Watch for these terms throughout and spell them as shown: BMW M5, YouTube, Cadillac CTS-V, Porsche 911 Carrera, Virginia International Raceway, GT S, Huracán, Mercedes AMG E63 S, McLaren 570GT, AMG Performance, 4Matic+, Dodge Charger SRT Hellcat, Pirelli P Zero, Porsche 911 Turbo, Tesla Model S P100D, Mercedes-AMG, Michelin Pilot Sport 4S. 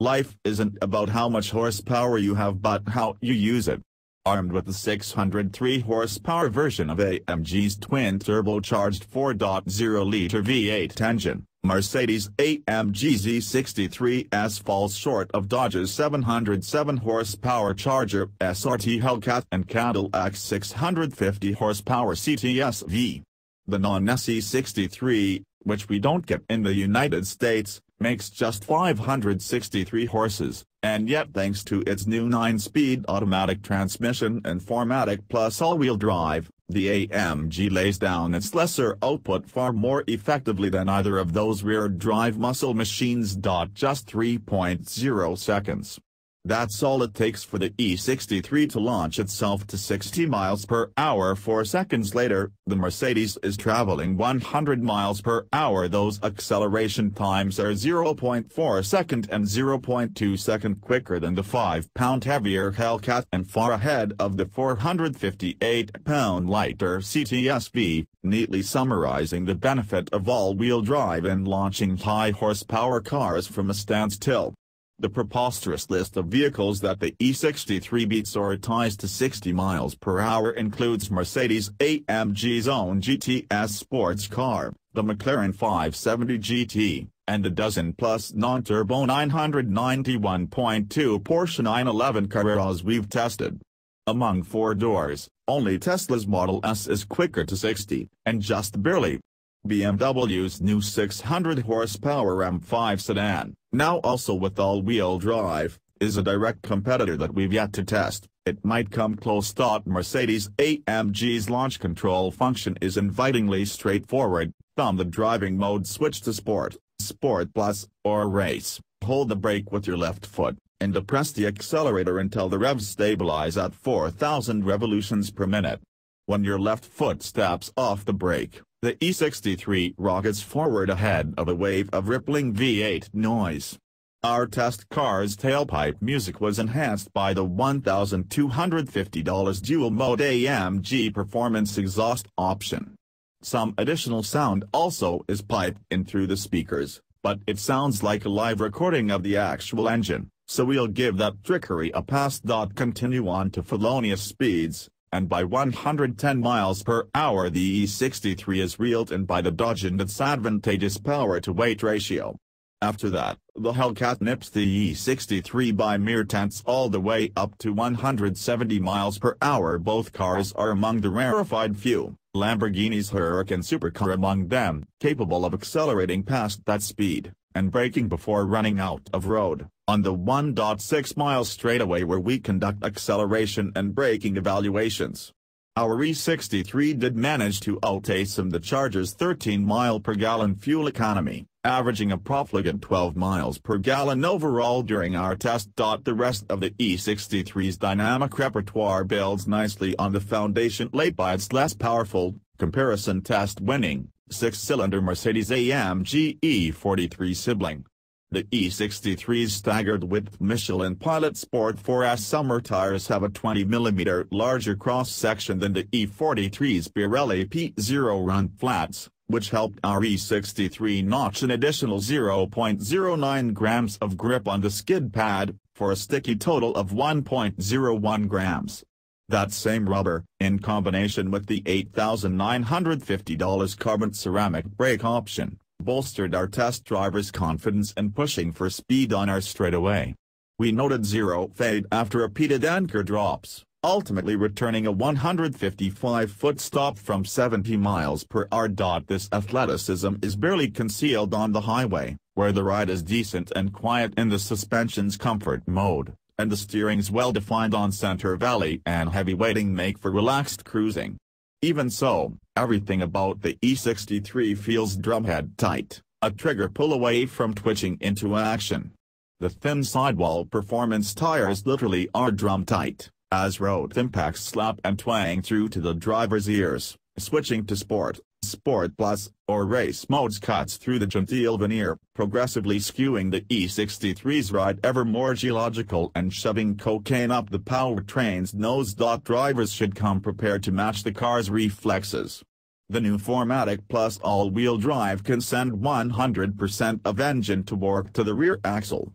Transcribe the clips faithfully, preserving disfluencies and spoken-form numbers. Life isn't about how much horsepower you have but how you use it. Armed with the six hundred three horsepower version of A M G's twin-turbocharged four point oh liter V eight engine, Mercedes A M G E sixty-three S falls short of Dodge's seven hundred seven horsepower Charger S R T Hellcat and Cadillac's six hundred fifty horsepower C T S V. The non-S E sixty-three, which we don't get in the United States, makes just five hundred sixty-three horses, and yet thanks to its new nine-speed automatic transmission and four matic plus all-wheel drive, the A M G lays down its lesser output far more effectively than either of those rear-drive muscle machines. Just three point oh seconds. That's all it takes for the E sixty-three to launch itself to sixty miles per hour. Four seconds later, the Mercedes is traveling one hundred miles per hour. Those acceleration times are zero point four second and zero point two second quicker than the five pound heavier Hellcat and far ahead of the four hundred fifty-eight pound lighter C T S V, neatly summarizing the benefit of all-wheel drive in launching high-horsepower cars from a standstill. The preposterous list of vehicles that the E sixty-three beats or ties to sixty miles per hour includes Mercedes-A M G's own G T S sports car, the McLaren five seventy G T, and a dozen-plus non-turbo nine ninety-one point two Porsche nine eleven Carreras we've tested. Among four doors, only Tesla's Model S is quicker to sixty, and just barely. B M W's new six hundred horsepower M five sedan, now also with all-wheel drive, is a direct competitor that we've yet to test. It might come close. Mercedes-A M G's launch control function is invitingly straightforward. Thumb the driving mode switch to Sport, Sport Plus, or Race, hold the brake with your left foot, and depress the accelerator until the revs stabilize at four thousand revolutions per minute. When your left foot steps off the brake, the E sixty-three rockets forward ahead of a wave of rippling V eight noise. Our test car's tailpipe music was enhanced by the one thousand two hundred fifty dollar dual-mode A M G performance exhaust option. Some additional sound also is piped in through the speakers, but it sounds like a live recording of the actual engine, so we'll give that trickery a pass. Continue on to felonious speeds, and by one hundred ten miles per hour the E sixty-three is reeled in by the Dodge and its advantageous power-to-weight ratio. After that, the Hellcat nips the E sixty-three by mere tenths all the way up to one hundred seventy miles per hour. Both cars are among the rarefied few, Lamborghini's Huracán supercar among them, capable of accelerating past that speed, and braking before running out of road, on the one point six mile straightaway where we conduct acceleration and braking evaluations. Our E sixty-three did manage to out-tame the Charger's thirteen mile per gallon fuel economy, averaging a profligate twelve miles per gallon overall during our test. The rest of the E sixty-three's dynamic repertoire builds nicely on the foundation laid by its less powerful, comparison test-winning, six-cylinder Mercedes-A M G E forty-three sibling. The E sixty-three's staggered width Michelin Pilot Sport four S summer tires have a twenty millimeter larger cross-section than the E forty-three's Pirelli P Zero run flats, which helped our E sixty-three notch an additional zero point zero nine grams of grip on the skid pad, for a sticky total of one point oh one grams. That same rubber, in combination with the eight thousand nine hundred fifty dollar carbon ceramic brake option, bolstered our test driver's confidence in pushing for speed on our straightaway. We noted zero fade after repeated anchor drops, ultimately returning a one hundred fifty-five foot stop from seventy miles per hour. This athleticism is barely concealed on the highway, where the ride is decent and quiet in the suspension's comfort mode, and the steering's well-defined on center valley and heavy weighting make for relaxed cruising. Even so, everything about the E sixty-three feels drumhead tight, a trigger pull away from twitching into action. The thin sidewall performance tires literally are drum tight, as road impacts slap and twang through to the driver's ears. Switching to Sport, Sport Plus, or Race modes cuts through the genteel veneer, progressively skewing the E sixty-three's ride ever more geological and shoving cocaine up the powertrain's nose. Drivers should come prepared to match the car's reflexes. The new four matic plus all-wheel drive can send one hundred percent of engine torque to the rear axle.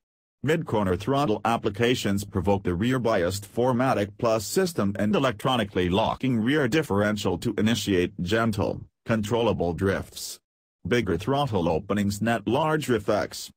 Mid-corner throttle applications provoke the rear-biased four matic plus system and electronically locking rear differential to initiate gentle, controllable drifts. Bigger throttle openings net larger effects.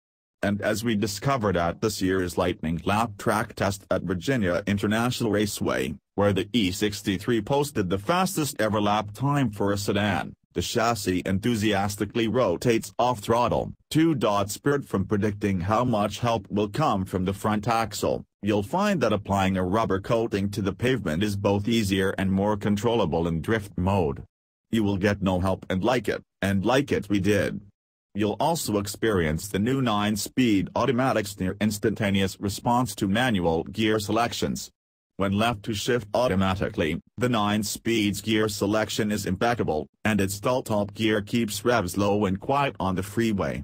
And as we discovered at this year's Lightning Lap track test at Virginia International Raceway, where the E sixty-three posted the fastest ever lap time for a sedan, the chassis enthusiastically rotates off-throttle. Two dots spared from predicting how much help will come from the front axle, you'll find that applying a rubber coating to the pavement is both easier and more controllable in drift mode. You will get no help and like it, and like it we did. You'll also experience the new nine-speed automatic's near instantaneous response to manual gear selections. When left to shift automatically, the nine-speed's gear selection is impeccable, and its dual-top gear keeps revs low and quiet on the freeway.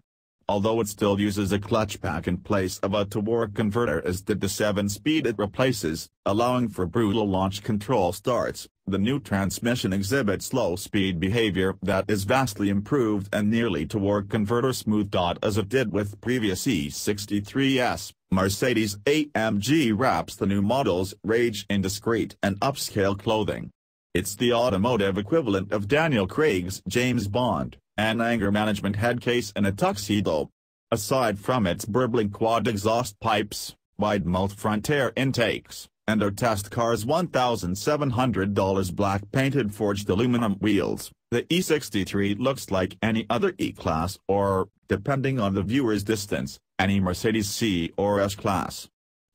Although it still uses a clutch pack in place of a torque converter as did the seven-speed it replaces, allowing for brutal launch control starts, the new transmission exhibits low-speed behavior that is vastly improved and nearly torque converter smooth. As it did with previous E sixty-three S, Mercedes A M G wraps the new model's rage in discreet and upscale clothing. It's the automotive equivalent of Daniel Craig's James Bond, an anger management headcase and a tuxedo. Aside from its burbling quad exhaust pipes, wide-mouth front air intakes, and our test car's one thousand seven hundred dollar black painted forged aluminum wheels, the E sixty-three looks like any other E-Class or, depending on the viewer's distance, any Mercedes C or S-Class.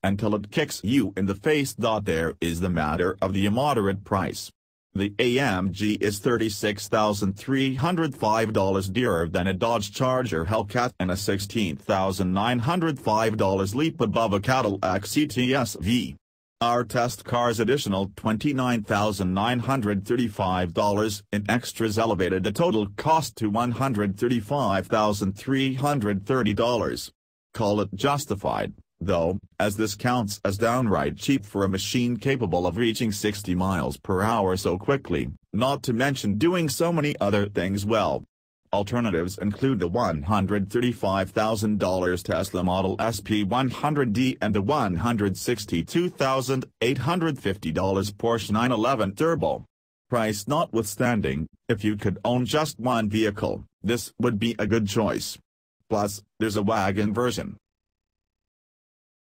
Until it kicks you in the face. There is the matter of the immoderate price. The A M G is thirty-six thousand three hundred five dollars dearer than a Dodge Charger Hellcat and a sixteen thousand nine hundred five dollars leap above a Cadillac C T S V. Our test car's additional twenty-nine thousand nine hundred thirty-five dollars in extras elevated the total cost to one hundred thirty-five thousand three hundred thirty dollars. Call it justified, though, as this counts as downright cheap for a machine capable of reaching sixty miles per hour so quickly, not to mention doing so many other things well. Alternatives include the one hundred thirty-five thousand dollar Tesla Model S P one hundred D and the one hundred sixty-two thousand eight hundred fifty dollar Porsche nine eleven Turbo. Price notwithstanding, if you could own just one vehicle, this would be a good choice. Plus, there's a wagon version,